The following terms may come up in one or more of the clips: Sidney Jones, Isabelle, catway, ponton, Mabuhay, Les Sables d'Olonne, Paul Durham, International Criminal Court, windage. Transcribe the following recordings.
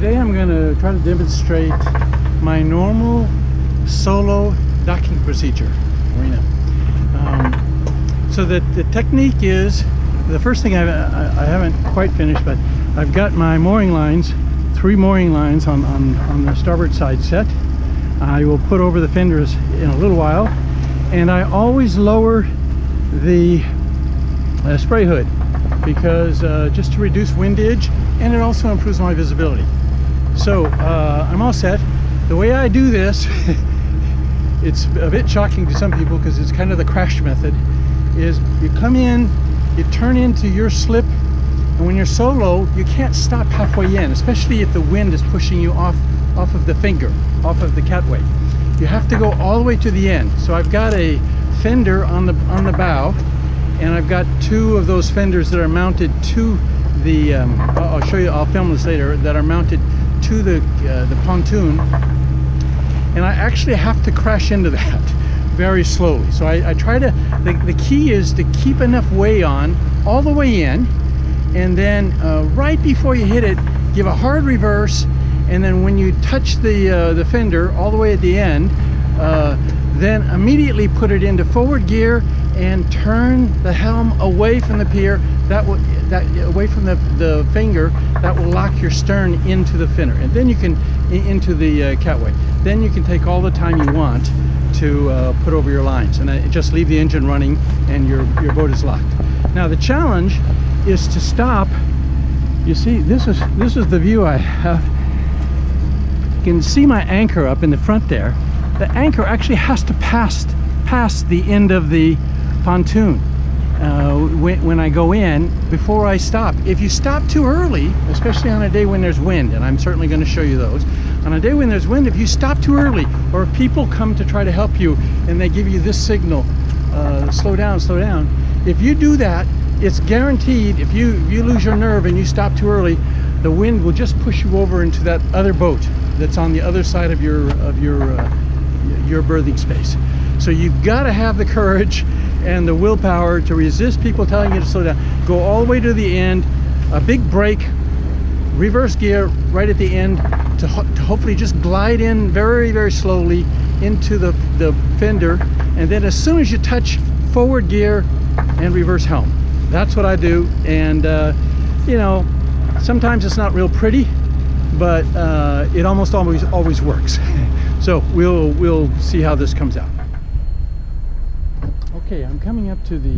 Today I'm going to try to demonstrate my normal solo docking procedure. So that the technique is, the first thing I haven't quite finished, but I've got my mooring lines, three mooring lines on the starboard side set. I will put over the fenders in a little while, and I always lower the spray hood because just to reduce windage, and it also improves my visibility. So I'm all set. The way I do this, it's a bit shocking to some people because it's kind of the crash method, is you come in, you turn into your slip, and when you're solo, you can't stop halfway in, especially if the wind is pushing you off of the finger, off of the catway. You have to go all the way to the end. So I've got a fender on the bow, and I've got two of those fenders that are mounted to the, I'll show you, I'll film this later, that are mounted to the pontoon, and I actually have to crash into that very slowly. So I try to, the key is to keep enough way on, all the way in, and then right before you hit it, give a hard reverse, and then when you touch the fender all the way at the end, then immediately put it into forward gear and turn the helm away from the pier, away from the finger, that will lock your stern into the fender, and then you can, into the catway. Then you can take all the time you want to put over your lines, and just leave the engine running, and your boat is locked. Now the challenge is to stop. You see, this is the view I have. You can see my anchor up in the front there. The anchor actually has to pass the end of the pontoon when I go in before I stop. If you stop too early, especially on a day when there's wind, and I'm certainly going to show you those, on a day when there's wind, if you stop too early, or if people come to try to help you and they give you this signal, slow down, slow down. If you do that, it's guaranteed, if you lose your nerve and you stop too early, the wind will just push you over into that other boat that's on the other side of your berthing space. So you've got to have the courage and the willpower to resist people telling you to slow down. Go all the way to the end, a big brake, reverse gear right at the end to hopefully just glide in very, very slowly into the fender, and then as soon as you touch, forward gear and reverse helm. That's what I do, and you know, sometimes it's not real pretty, but it almost always works. So we'll see how this comes out. Okay, I'm coming up to the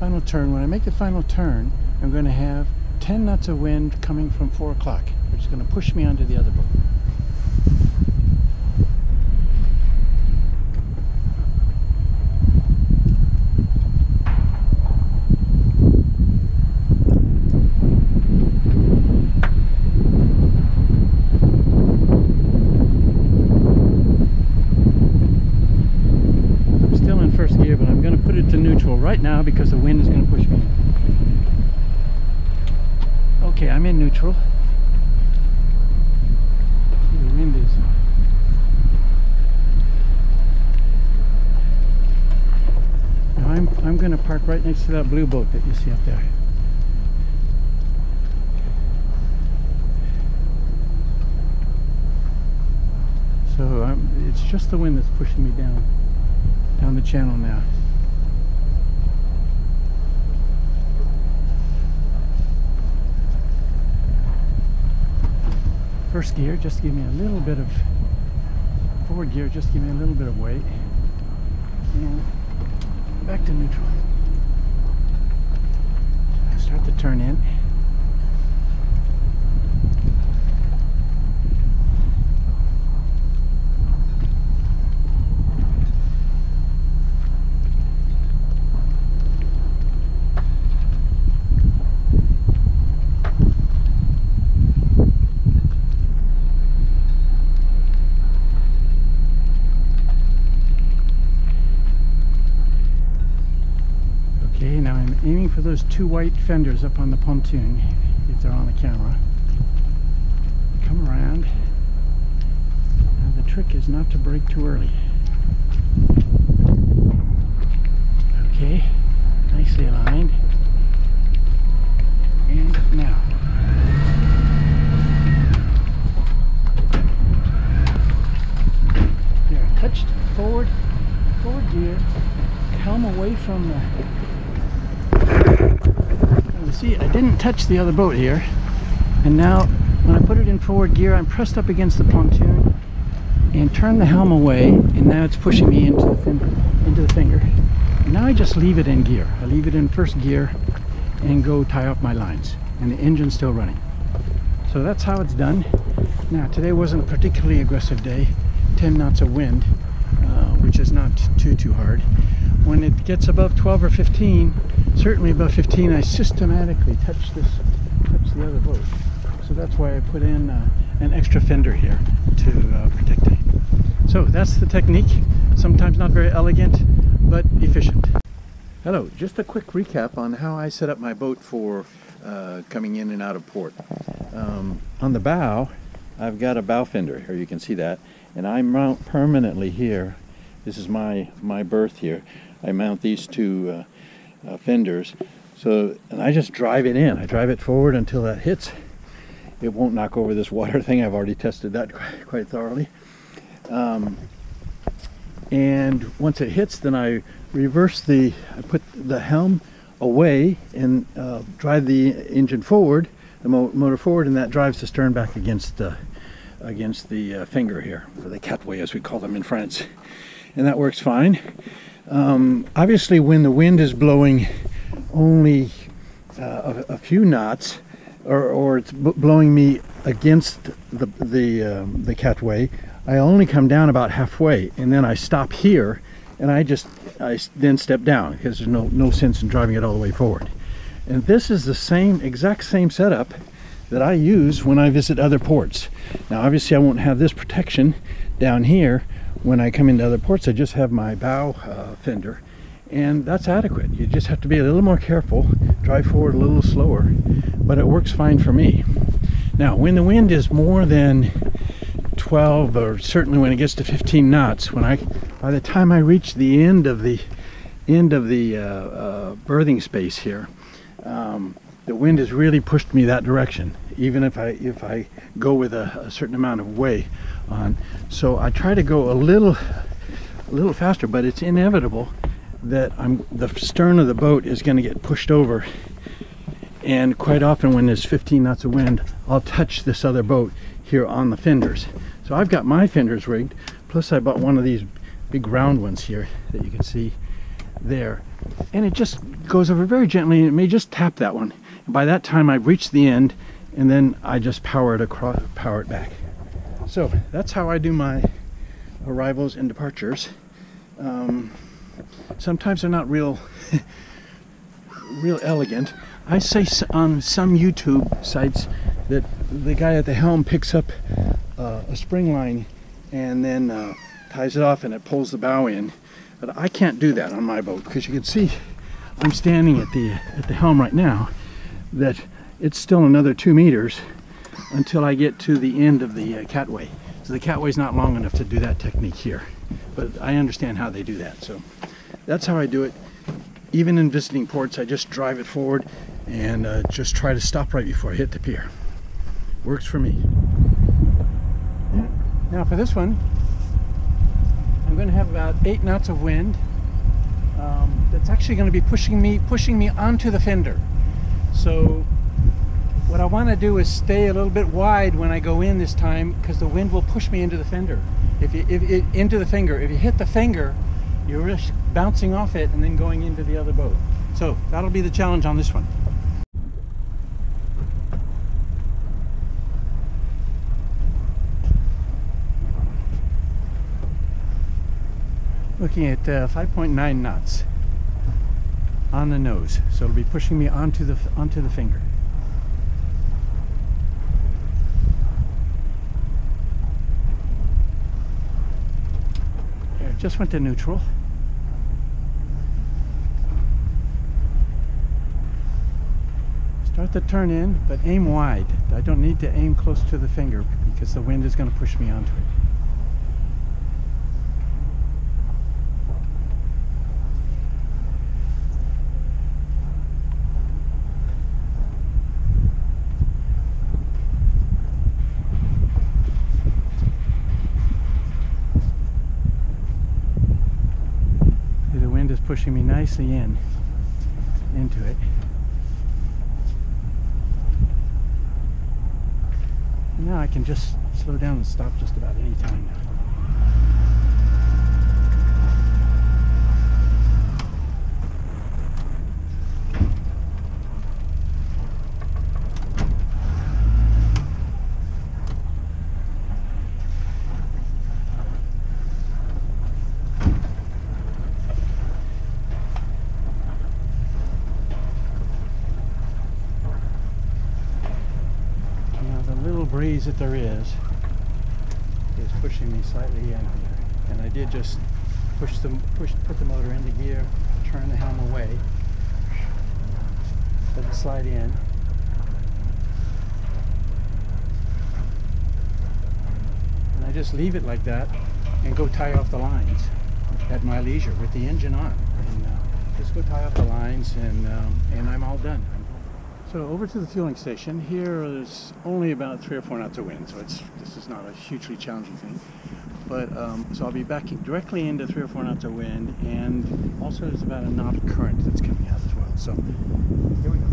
final turn. When I make the final turn, I'm going to have 10 knots of wind coming from 4 o'clock, which is going to push me onto the other boat. But I'm going to put it to neutral right now because the wind is going to push me. Okay, I'm in neutral. See, the wind is... Now I'm going to park right next to that blue boat that you see up there. So it's just the wind that's pushing me down the channel now. First gear, just give me a little bit of forward gear, just give me a little bit of weight, and back to neutral. Start to turn in. Aiming for those two white fenders up on the pontoon, if they're on the camera. Come around. Now the trick is not to brake too early. Okay, nicely aligned. And now. touched forward gear, come away from the... You see, I didn't touch the other boat here, and now when I put it in forward gear, I'm pressed up against the pontoon and turn the helm away, and now it's pushing me into the finger. And now I just leave it in gear. I leave it in first gear and go tie off my lines, and the engine's still running. So that's how it's done. Now today wasn't a particularly aggressive day, 10 knots of wind, which is not too hard. When it gets above 12 or 15, certainly above 15, I systematically touch the other boat. So that's why I put in an extra fender here to protect it. So that's the technique. Sometimes not very elegant, but efficient. Hello, just a quick recap on how I set up my boat for coming in and out of port. On the bow, I've got a bow fender here, you can see that, and I mount permanently here. This is my berth here. I mount these two fenders, and I just drive it in. I drive it forward until that hits. It won't knock over this water thing. I've already tested that quite thoroughly. And once it hits, then I reverse I put the helm away and drive the engine forward, the motor forward, and that drives the stern back against the finger here, or the catway as we call them in France. And that works fine. Obviously when the wind is blowing only a few knots, or it's blowing me against the catway, I only come down about halfway, and then I stop here, and I then step down, because there's no sense in driving it all the way forward. And this is the exact same setup that I use when I visit other ports. Now obviously I won't have this protection down here when I come into other ports. I just have my bow fender, and that's adequate. You just have to be a little more careful, drive forward a little slower, but it works fine for me. Now when the wind is more than 12, or certainly when it gets to 15 knots, by the time I reach the end of the berthing space here, the wind has really pushed me that direction, even if I go with a certain amount of way on. So I try to go a little faster, but it's inevitable that the stern of the boat is going to get pushed over. And quite often when there's 15 knots of wind, I'll touch this other boat here on the fenders. So I've got my fenders rigged, plus I bought one of these big round ones here that you can see there, and it just goes over very gently, and it may just tap that one. And by that time I've reached the end, and then I just power it back. So that's how I do my arrivals and departures. Sometimes they're not real elegant. I say on some YouTube sites that the guy at the helm picks up a spring line and then ties it off, and it pulls the bow in. But I can't do that on my boat, because you can see I'm standing at the helm right now, that it's still another 2 meters until I get to the end of the catway. So the catway's not long enough to do that technique here, but I understand how they do that. So that's how I do it. Even in visiting ports, I just drive it forward and just try to stop right before I hit the pier. Works for me. Now for this one, I'm going to have about 8 knots of wind. That's actually going to be pushing me onto the fender. So what I want to do is stay a little bit wide when I go in this time, because the wind will push me into the fender. Into the finger. If you hit the finger, you risk bouncing off it and then going into the other boat. So that'll be the challenge on this one. Looking at 5.9 knots on the nose, so it'll be pushing me onto the finger. There, just went to neutral. Start the turn in, but aim wide. I don't need to aim close to the finger, because the wind is going to push me onto it. pushing me nicely into it. And now I can just slow down and stop just about any time now. Breeze that there is pushing me slightly in here, and I did just put the motor into gear, turn the helm away, let it slide in. And I just leave it like that and go tie off the lines at my leisure with the engine on, and just go tie off the lines, and I'm all done. So over to the fueling station. Here is only about 3 or 4 knots of wind, so this is not a hugely challenging thing. But so I'll be backing directly into 3 or 4 knots of wind, and also there's about a knot of current that's coming out as well. So here we go.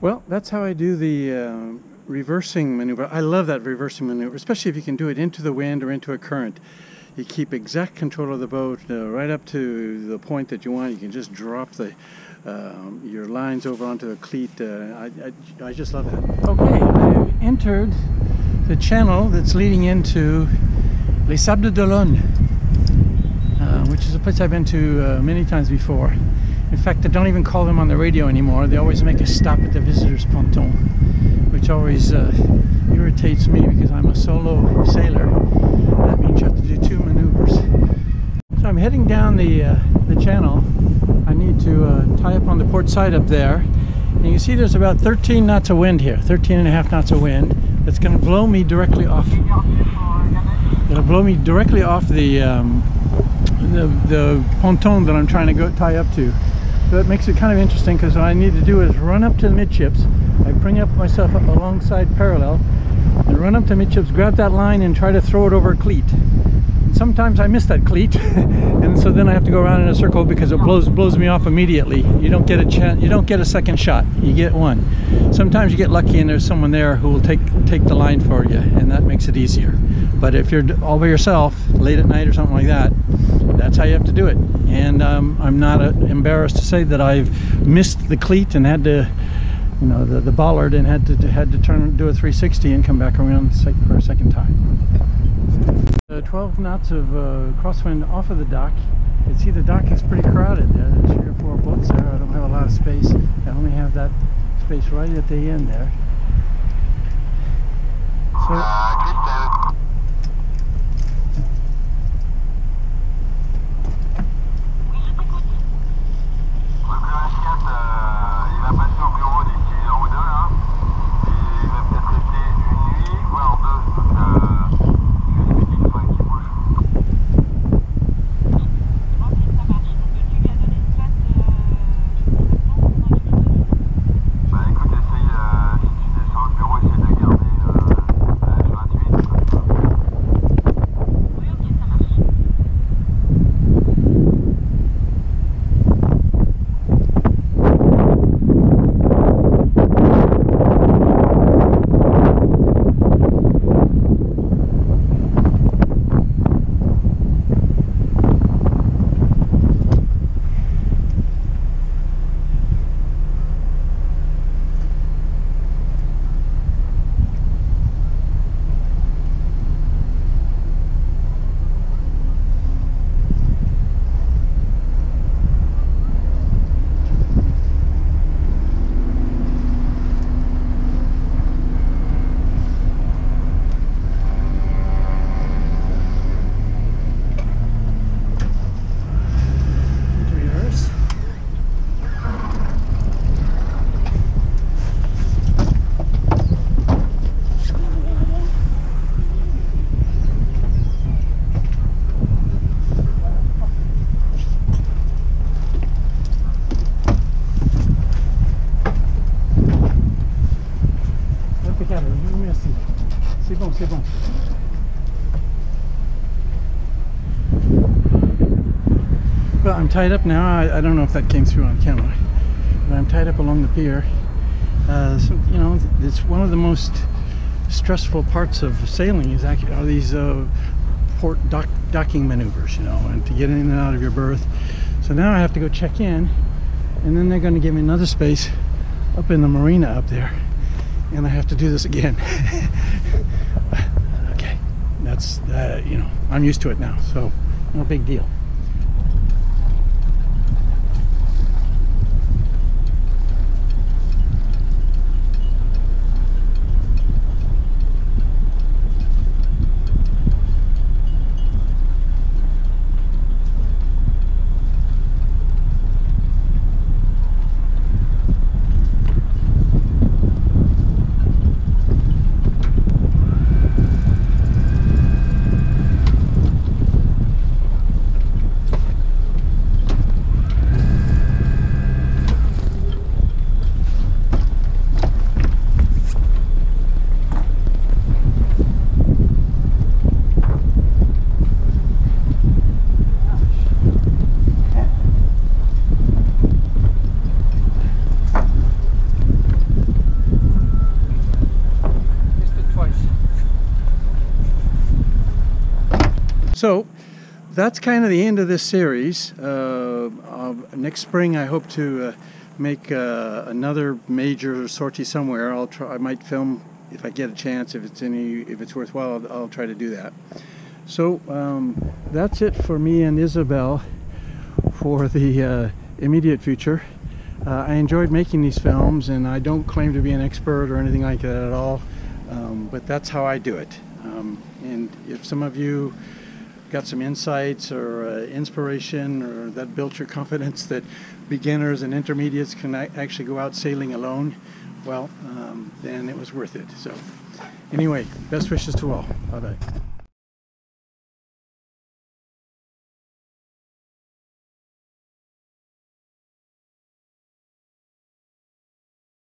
Well, that's how I do the reversing maneuver. I love that reversing maneuver, especially if you can do it into the wind or into a current. You keep exact control of the boat right up to the point that you want. You can just drop the your lines over onto a cleat. I just love that. Okay, I've entered the channel that's leading into Les Sables d'Olonne, which is a place I've been to many times before. In fact, they don't even call them on the radio anymore. They always make a stop at the visitors' ponton, which always irritates me because I'm a solo sailor. That means you have to do 2 maneuvers. So I'm heading down the channel. I need to tie up on the port side up there. And you can see there's about 13 knots of wind here, 13.5 knots of wind. That's going to blow me directly off. It'll blow me directly off the ponton that I'm trying to go tie up to. So that makes it kind of interesting, because what I need to do is run up to the midships. I bring up myself up alongside parallel and run up to midships, grab that line and try to throw it over a cleat. And sometimes I miss that cleat and so then I have to go around in a circle because it blows me off immediately. You don't get a chance, you don't get a second shot, you get one. Sometimes you get lucky and there's someone there who will take the line for you, and that makes it easier. But if you're all by yourself late at night or something like that, that's how you have to do it. And I'm not embarrassed to say that I've missed the cleat and had to, you know, the bollard, and had to turn, do a 360 and come back around for a second time. 12 knots of crosswind off of the dock, You can see the dock is pretty crowded there. There's 3 or 4 boats there. I don't have a lot of space. I only have that space right at the end there. So, c'est bon. Well, I'm tied up now. I don't know if that came through on camera, but I'm tied up along the pier. So, you know, it's one of the most stressful parts of sailing is actually all these port docking maneuvers, you know, and to get in and out of your berth. So now I have to go check in, and then they're going to give me another space up in the marina up there, and I have to do this again. Okay, that's, you know, I'm used to it now, so no big deal. So that's kind of the end of this series. Next spring I hope to make another major sortie somewhere. I'll try, I might film if I get a chance, if it's worthwhile, I'll try to do that. So that's it for me and Isabelle for the immediate future. I enjoyed making these films, and I don't claim to be an expert or anything like that at all, but that's how I do it. And if some of you got some insights or inspiration, or that built your confidence that beginners and intermediates can actually go out sailing alone, well, then it was worth it. So anyway, best wishes to all. Bye-bye.